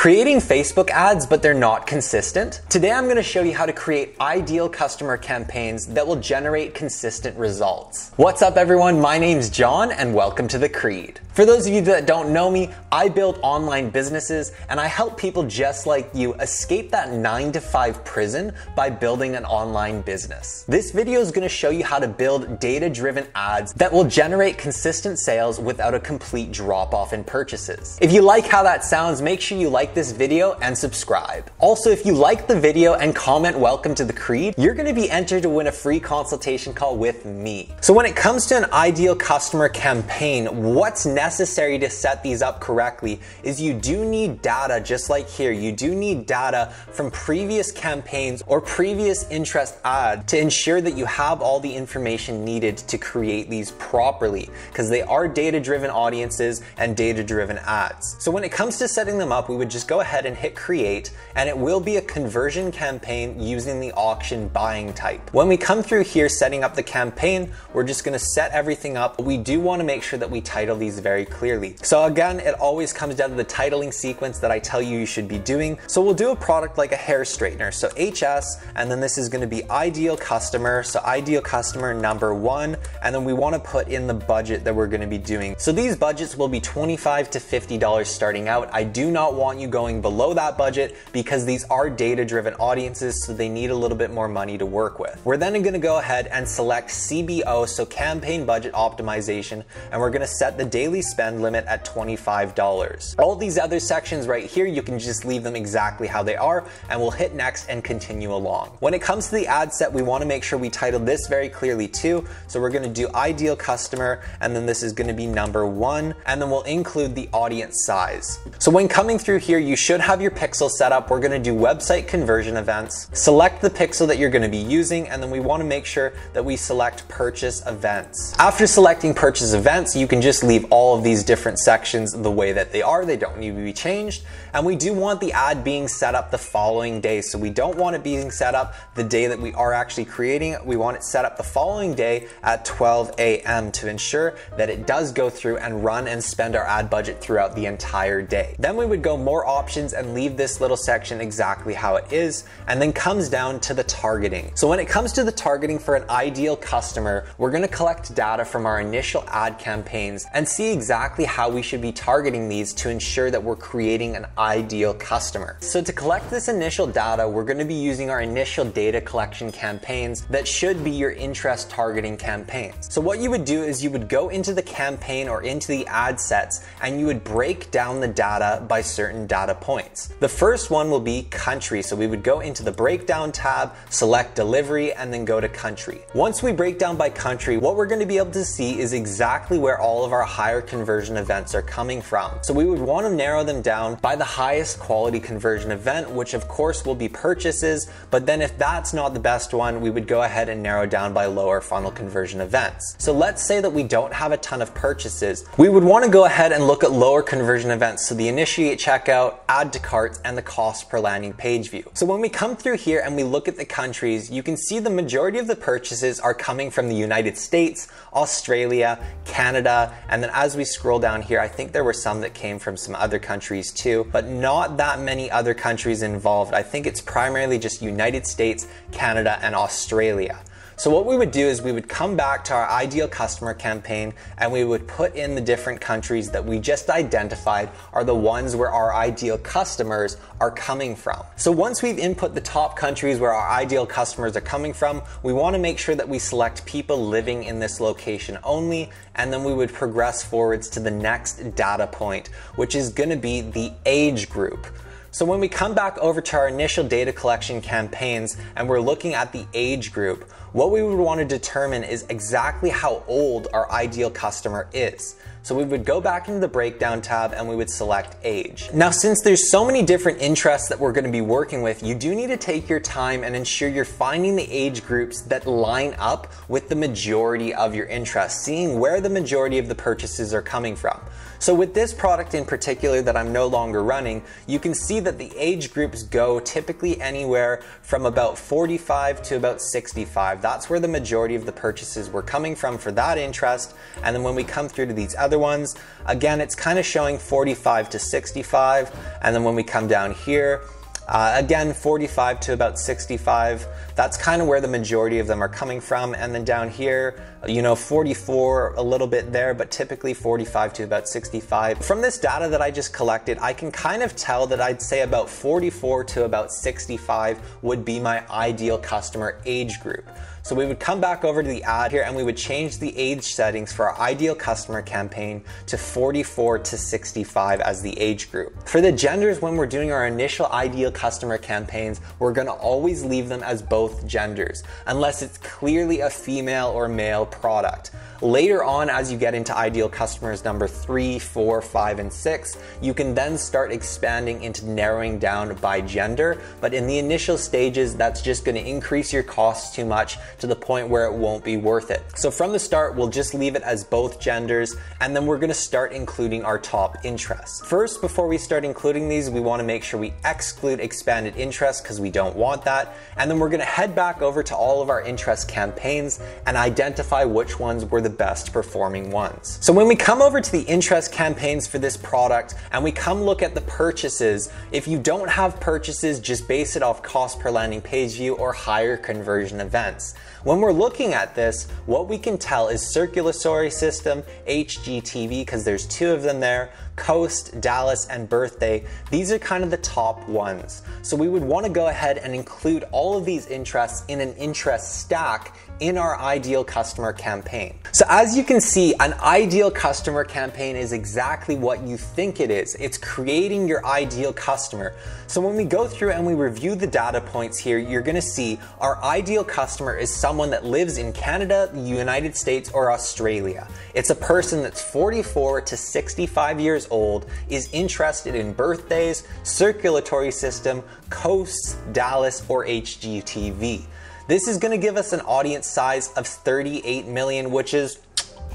Creating Facebook ads, but they're not consistent? Today I'm gonna show you how to create ideal customer campaigns that will generate consistent results. What's up everyone, my name's John and welcome to The Creed. For those of you that don't know me, I build online businesses and I help people just like you escape that 9-to-5 prison by building an online business. This video is gonna show you how to build data-driven ads that will generate consistent sales without a complete drop-off in purchases. If you like how that sounds, make sure you like this video and subscribe. Also, if you like the video and comment welcome to The Creed, you're gonna be entered to win a free consultation call with me. So when it comes to an ideal customer campaign, what's necessary to set these up correctly is you do need data, just like here. You do need data from previous campaigns or previous interest ad to ensure that you have all the information needed to create these properly, because they are data-driven audiences and data-driven ads. So when it comes to setting them up, we would just go ahead and hit create, and it will be a conversion campaign using the auction buying type. When we come through here setting up the campaign, we're just gonna set everything up. We do wanna make sure that we title these very clearly. So again, it always comes down to the titling sequence that I tell you you should be doing. So we'll do a product like a hair straightener, so HS, and then this is gonna be ideal customer, so ideal customer number one, and then we wanna put in the budget that we're gonna be doing. So these budgets will be $25 to $50 starting out. I do not want you going below that budget because these are data-driven audiences, so they need a little bit more money to work with. We're then gonna go ahead and select CBO, so campaign budget optimization, and we're gonna set the daily spend limit at $25. All these other sections right here, you can just leave them exactly how they are, and we'll hit next and continue along. When it comes to the ad set, we wanna make sure we title this very clearly too, so we're gonna do ideal customer, and then this is gonna be number one, and then we'll include the audience size. So when coming through here, you should have your pixel set up. We're gonna do website conversion events, select the pixel that you're gonna be using, and then we wanna make sure that we select purchase events. After selecting purchase events, you can just leave all of these different sections the way that they are. They don't need to be changed. And we do want the ad being set up the following day. So we don't want it being set up the day that we are actually creating it. We want it set up the following day at 12 a.m. to ensure that it does go through and run and spend our ad budget throughout the entire day. Then we would go more options and leave this little section exactly how it is, and then comes down to the targeting. So when it comes to the targeting for an ideal customer, we're gonna collect data from our initial ad campaigns and see exactly how we should be targeting these to ensure that we're creating an ideal customer. So to collect this initial data, we're gonna be using our initial data collection campaigns that should be your interest targeting campaigns. So what you would do is you would go into the campaign or into the ad sets and you would break down the data by certain data points. The first one will be country. So we would go into the breakdown tab, select delivery, and then go to country. Once we break down by country, what we're going to be able to see is exactly where all of our higher conversion events are coming from. So we would want to narrow them down by the highest quality conversion event, which of course will be purchases. But then if that's not the best one, we would go ahead and narrow down by lower funnel conversion events. So let's say that we don't have a ton of purchases. We would want to go ahead and look at lower conversion events. So the initiate checkout, add to cart, and the cost per landing page view. So when we come through here and we look at the countries, you can see the majority of the purchases are coming from the United States, Australia, Canada, and then as we scroll down here, I think there were some that came from some other countries too, but not that many other countries involved. I think it's primarily just United States, Canada, and Australia. So what we would do is we would come back to our ideal customer campaign and we would put in the different countries that we just identified are the ones where our ideal customers are coming from. So once we've input the top countries where our ideal customers are coming from, we want to make sure that we select people living in this location only, and then we would progress forwards to the next data point, which is going to be the age group. So when we come back over to our initial data collection campaigns and we're looking at the age group, what we would want to determine is exactly how old our ideal customer is. So we would go back into the breakdown tab and we would select age. Now, since there's so many different interests that we're going to be working with, you do need to take your time and ensure you're finding the age groups that line up with the majority of your interests, seeing where the majority of the purchases are coming from. So with this product in particular that I'm no longer running, you can see that the age groups go typically anywhere from about 45 to about 65. That's where the majority of the purchases were coming from for that interest. And then when we come through to these other other ones. Again, it's kind of showing 45 to 65. And then when we come down here, again, 45 to about 65, that's kind of where the majority of them are coming from. And then down here, you know, 44, a little bit there, but typically 45 to about 65. From this data that I just collected, I can kind of tell that I'd say about 44 to about 65 would be my ideal customer age group. So we would come back over to the ad here and we would change the age settings for our ideal customer campaign to 44 to 65 as the age group. For the genders, when we're doing our initial ideal customer campaigns, we're gonna always leave them as both genders, unless it's clearly a female or male product. Later on, as you get into ideal customers number 3, 4, 5, and 6, you can then start expanding into narrowing down by gender. But in the initial stages, that's just gonna increase your costs too much to the point where it won't be worth it. So from the start, we'll just leave it as both genders, and then we're gonna start including our top interests. First, before we start including these, we wanna make sure we exclude expanded interests because we don't want that. And then we're gonna head back over to all of our interest campaigns and identify which ones were the best performing ones. So when we come over to the interest campaigns for this product and we come look at the purchases, if you don't have purchases, just base it off cost per landing page view or higher conversion events. When we're looking at this, what we can tell is circulatory system, HGTV, because there's two of them there, Coast, Dallas, and Birthday. These are kind of the top ones. So we would want to go ahead and include all of these interests in an interest stack in our ideal customer campaign. So as you can see, an ideal customer campaign is exactly what you think it is. It's creating your ideal customer. So when we go through and we review the data points here, you're gonna see our ideal customer is someone that lives in Canada, the United States, or Australia. It's a person that's 44 to 65 years old, is interested in birthdays, circulatory system, Coasts, Dallas, or HGTV. This is gonna give us an audience size of 38 million, which is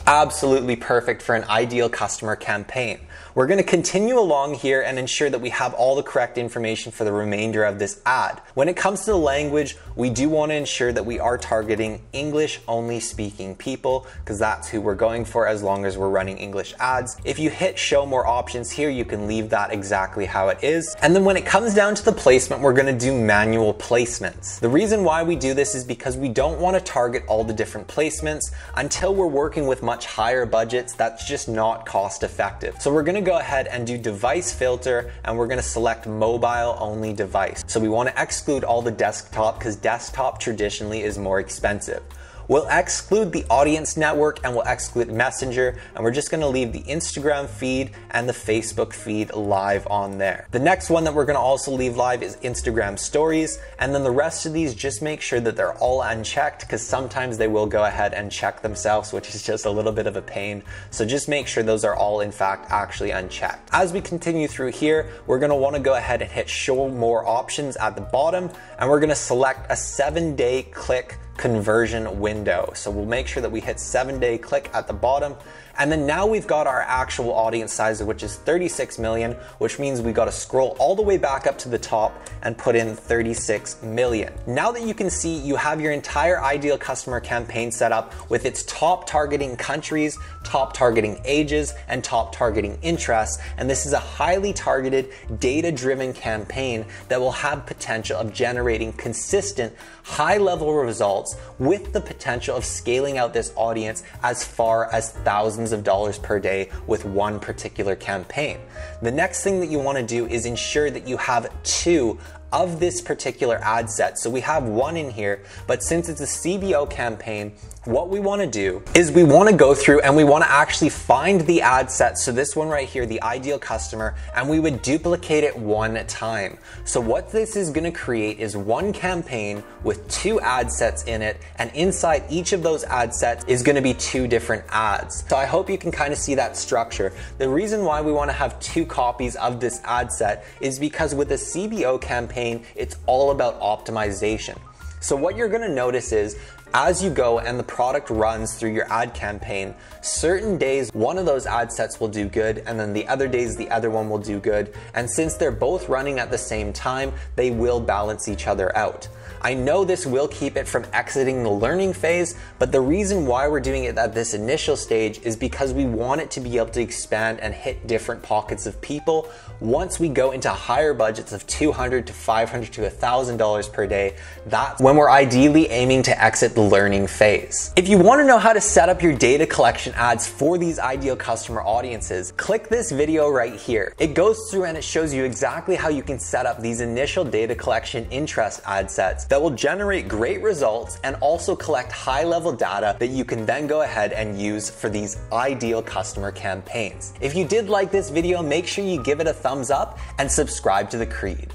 absolutely perfect for an ideal customer campaign. We're gonna continue along here and ensure that we have all the correct information for the remainder of this ad. When it comes to the language, we do wanna ensure that we are targeting English only speaking people, because that's who we're going for as long as we're running English ads. If you hit show more options here, you can leave that exactly how it is. And then when it comes down to the placement, we're gonna do manual placements. The reason why we do this is because we don't wanna target all the different placements until we're working with much higher budgets. That's just not cost effective. So we're gonna go ahead and do device filter, and we're gonna select mobile only device. So we wanna exclude all the desktop because desktop traditionally is more expensive. We'll exclude the audience network and we'll exclude Messenger, and we're just gonna leave the Instagram feed and the Facebook feed live on there. The next one that we're gonna also leave live is Instagram stories, and then the rest of these just make sure that they're all unchecked because sometimes they will go ahead and check themselves, which is just a little bit of a pain. So just make sure those are all in fact actually unchecked. As we continue through here, we're gonna wanna go ahead and hit show more options at the bottom, and we're gonna select a 7-day click conversion window. So we'll make sure that we hit 7-day click at the bottom. And then now we've got our actual audience size, which is 36 million, which means we got to scroll all the way back up to the top and put in 36 million. Now that you can see, you have your entire ideal customer campaign set up with its top targeting countries, top targeting ages, and top targeting interests. And this is a highly targeted, data-driven campaign that will have potential of generating consistent, high-level results with the potential of scaling out this audience as far as thousands of dollars per day with one particular campaign. The next thing that you want to do is ensure that you have two of this particular ad set. So we have one in here, but since it's a CBO campaign, what we want to do is we want to go through and we want to actually find the ad set. So this one right here, the ideal customer, and we would duplicate it one time. So what this is going to create is one campaign with two ad sets in it, and inside each of those ad sets is going to be two different ads. So I hope you can kind of see that structure. The reason why we want to have two copies of this ad set is because with a CBO campaign, it's all about optimization. So what you're gonna notice is as you go and the product runs through your ad campaign. Certain days, one of those ad sets will do good, and then the other days, the other one will do good. And since they're both running at the same time, they will balance each other out. I know this will keep it from exiting the learning phase, but the reason why we're doing it at this initial stage is because we want it to be able to expand and hit different pockets of people. Once we go into higher budgets of $200 to $500 to $1,000 per day, that's when we're ideally aiming to exit the learning phase. If you want to know how to set up your data collection ads for these ideal customer audiences, click this video right here. It goes through and it shows you exactly how you can set up these initial data collection interest ad sets that will generate great results and also collect high-level data that you can then go ahead and use for these ideal customer campaigns. If you did like this video, make sure you give it a thumbs up and subscribe to The Creed.